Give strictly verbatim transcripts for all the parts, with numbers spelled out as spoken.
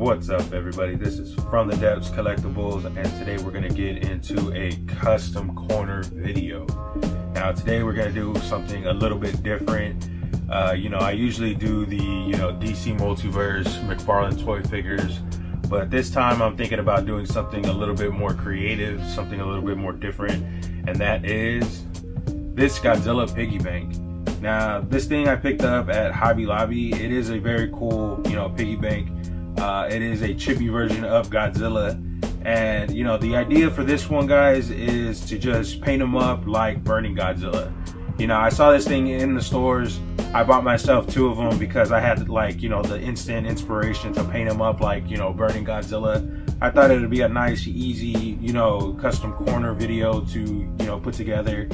What's up, everybody? This is From the Depths Collectibles, and today we're going to get into a custom corner video. Now today we're going to do something a little bit different. Uh, you know, I usually do the, you know, D C Multiverse, McFarlane Toy figures, but this time I'm thinking about doing something a little bit more creative, something a little bit more different, and that is this Godzilla piggy bank. Now, this thing I picked up at Hobby Lobby. It is a very cool, you know, piggy bank. Uh, it is a chippy version of Godzilla, and you know, the idea for this one, guys, is to just paint them up like Burning Godzilla. You know, I saw this thing in the stores. I bought myself two of them because I had, like, you know, the instant inspiration to paint them up like, you know, Burning Godzilla. I thought it would be a nice, easy, you know, custom corner video to, you know, put together.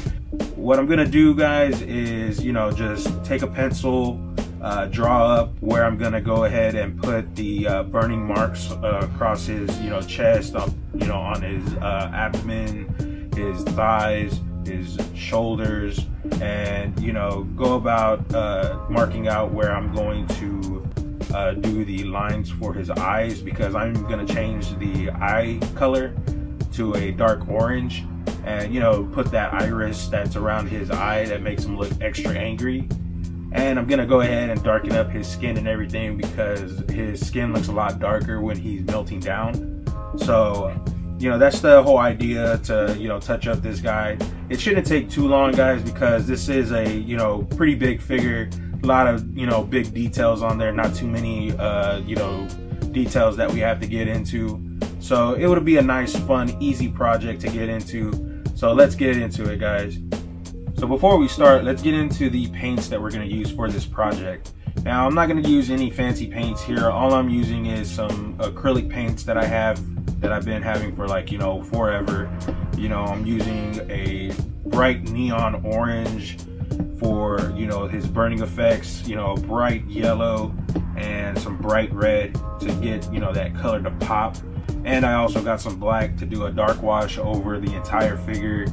What I'm gonna do, guys, is, you know, just take a pencil, Uh, draw up where I'm gonna go ahead and put the uh, burning marks uh, across his, you know, chest, up, you know, on his uh, abdomen, his thighs, his shoulders, and you know, go about uh, marking out where I'm going to uh, do the lines for his eyes, because I'm gonna change the eye color to a dark orange, and you know, put that iris that's around his eye that makes him look extra angry. And I'm gonna go ahead and darken up his skin and everything, because his skin looks a lot darker when he's melting down. So, you know, that's the whole idea, to, you know, touch up this guy. It shouldn't take too long, guys, because this is a, you know, pretty big figure. A lot of, you know, big details on there. Not too many, uh, you know, details that we have to get into. So it would be a nice, fun, easy project to get into. So let's get into it, guys. So before we start, let's get into the paints that we're going to use for this project. Now, I'm not going to use any fancy paints here. All I'm using is some acrylic paints that I have, that I've been having for, like, you know, forever. You know, I'm using a bright neon orange for, you know, his burning effects, you know, bright yellow and some bright red to get, you know, that color to pop. And I also got some black to do a dark wash over the entire figure.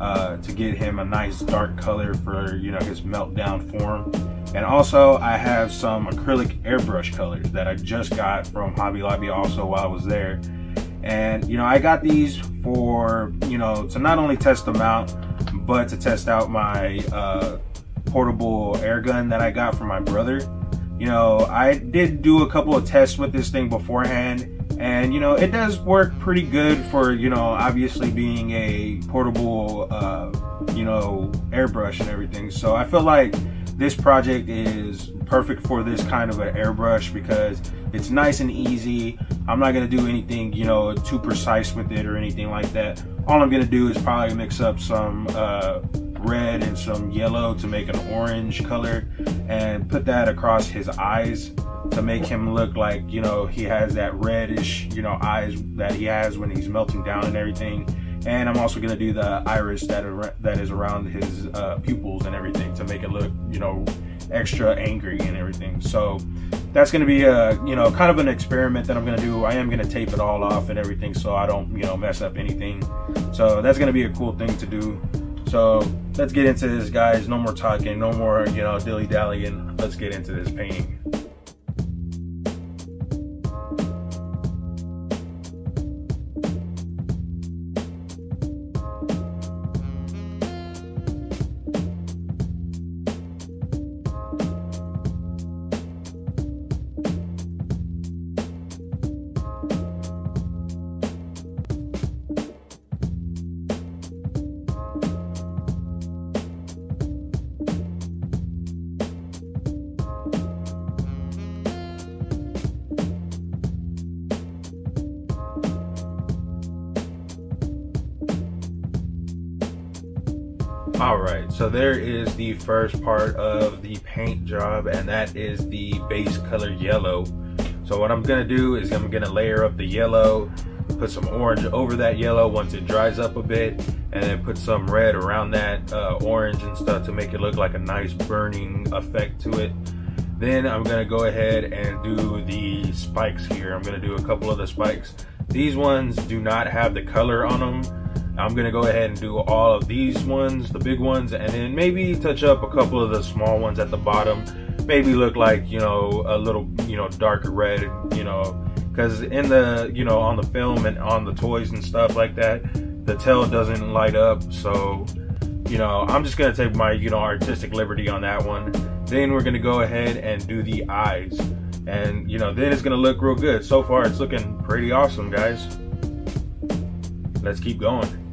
Uh, to get him a nice dark color for, you know, his meltdown form. And also I have some acrylic airbrush colors that I just got from Hobby Lobby also while I was there. And you know, I got these for, you know, to not only test them out, but to test out my uh, portable air gun that I got from my brother. You know, I did do a couple of tests with this thing beforehand, and you know, it does work pretty good for, you know, obviously being a portable uh you know, airbrush and everything. So I feel like this project is perfect for this kind of an airbrush, because it's nice and easy. I'm not going to do anything, you know, too precise with it or anything like that. All I'm going to do is probably mix up some uh red and some yellow to make an orange color, and put that across his eyes to make him look like, you know, he has that reddish, you know, eyes that he has when he's melting down and everything. And I'm also gonna do the iris that are, that is around his uh, pupils and everything, to make it look, you know, extra angry and everything. So that's gonna be a, you know, kind of an experiment that I'm gonna do. I am gonna tape it all off and everything, so I don't, you know, mess up anything. So that's gonna be a cool thing to do. So let's get into this, guys. No more talking, no more, you know, dilly-dallying. Let's get into this painting. Alright, so there is the first part of the paint job, and that is the base color yellow. So what I'm going to do is I'm going to layer up the yellow, put some orange over that yellow once it dries up a bit, and then put some red around that uh, orange and stuff to make it look like a nice burning effect to it. Then I'm going to go ahead and do the spikes here. I'm going to do a couple of the spikes. These ones do not have the color on them. I'm gonna go ahead and do all of these ones, the big ones, and then maybe touch up a couple of the small ones at the bottom. Maybe look like, you know, a little, you know, darker red, you know, because in the, you know, on the film and on the toys and stuff like that, the tail doesn't light up. So, you know, I'm just gonna take my, you know, artistic liberty on that one. Then we're gonna go ahead and do the eyes, and you know, then it's gonna look real good. So far it's looking pretty awesome, guys. Let's keep going.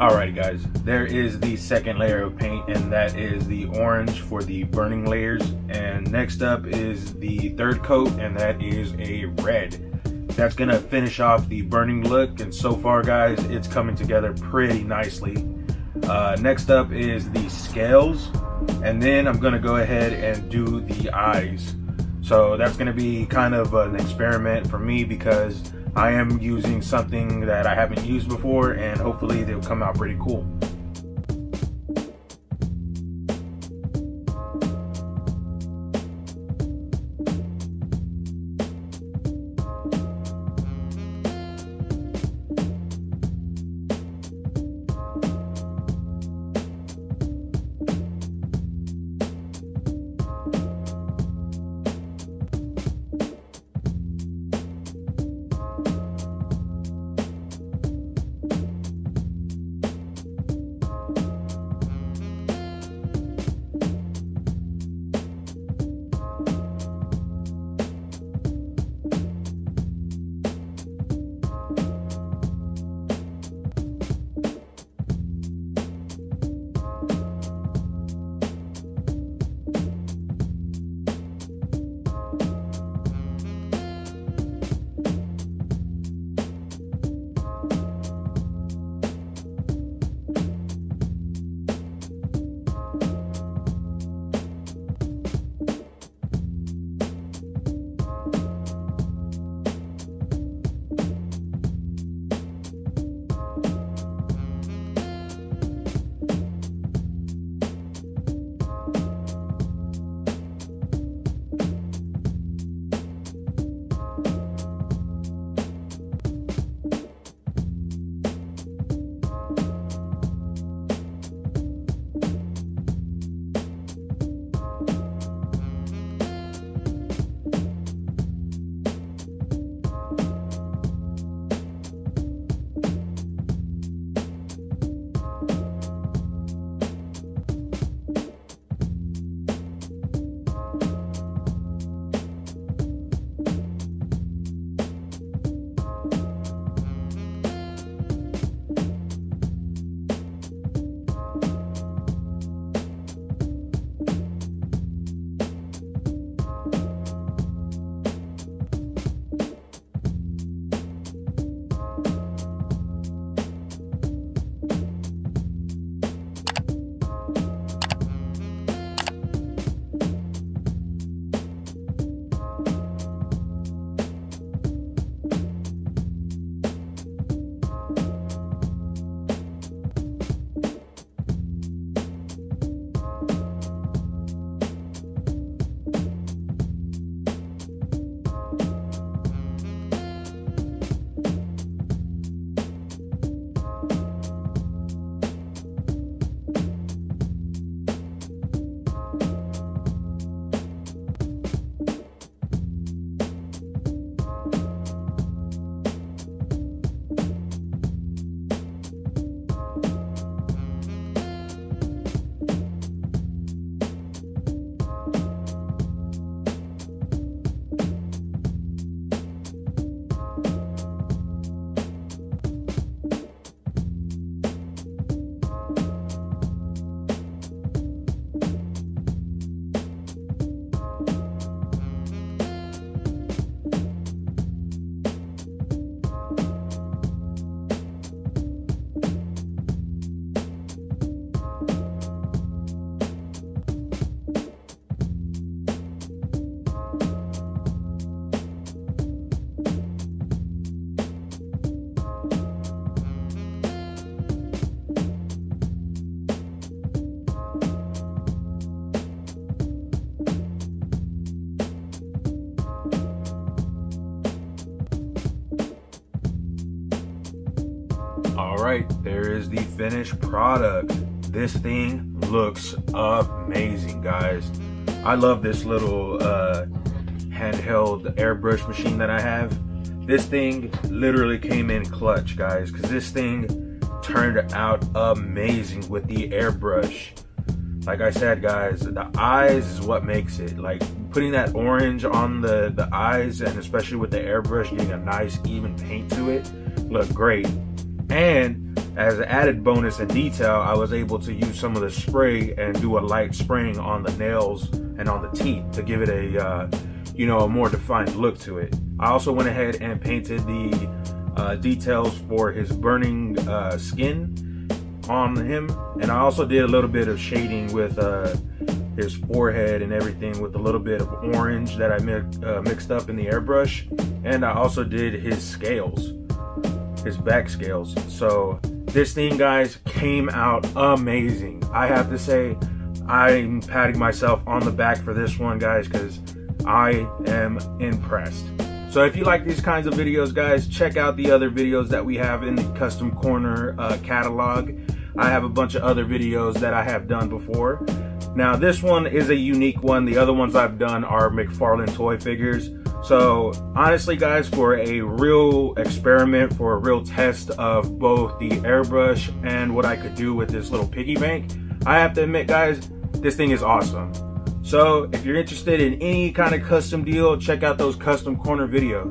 Alrighty guys, there is the second layer of paint, and that is the orange for the burning layers. And next up is the third coat, and that is a red. That's gonna finish off the burning look, and so far guys, it's coming together pretty nicely. Uh, next up is the scales, and then I'm gonna go ahead and do the eyes. So that's gonna be kind of an experiment for me because I am using something that I haven't used before, and hopefully they'll come out pretty cool. All right, there is the finished product. This thing looks amazing, guys. I love this little uh, handheld airbrush machine that I have. This thing literally came in clutch, guys, because this thing turned out amazing with the airbrush. Like I said, guys, the eyes is what makes it. Like putting that orange on the, the eyes, and especially with the airbrush, getting a nice even paint to it, looked great. And as an added bonus and detail, I was able to use some of the spray and do a light spraying on the nails and on the teeth to give it a, uh, you know, a more defined look to it. I also went ahead and painted the uh, details for his burning uh, skin on him, and I also did a little bit of shading with uh, his forehead and everything with a little bit of orange that I mi- uh, mixed up in the airbrush, and I also did his scales, his back scales. So this thing, guys, came out amazing. I have to say, I'm patting myself on the back for this one, guys, because I am impressed. So if you like these kinds of videos, guys, check out the other videos that we have in the Custom Corner uh, catalog. I have a bunch of other videos that I have done before. Now this one is a unique one. The other ones I've done are McFarlane toy figures. So honestly, guys, for a real experiment, for a real test of both the airbrush and what I could do with this little piggy bank, I have to admit, guys, this thing is awesome. So if you're interested in any kind of custom deal, check out those Custom Corner videos.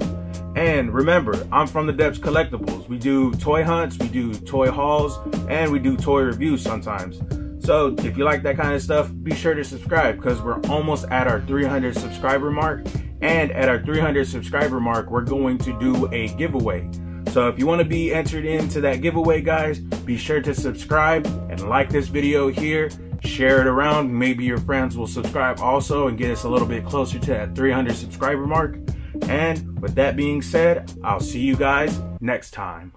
And remember, I'm From the Depths Collectibles. We do toy hunts, we do toy hauls, and we do toy reviews sometimes. So if you like that kind of stuff, be sure to subscribe, because we're almost at our three hundred subscriber mark. And at our three hundred subscriber mark, we're going to do a giveaway. So if you want to be entered into that giveaway, guys, be sure to subscribe and like this video here. Share it around. Maybe your friends will subscribe also and get us a little bit closer to that three hundred subscriber mark. And with that being said, I'll see you guys next time.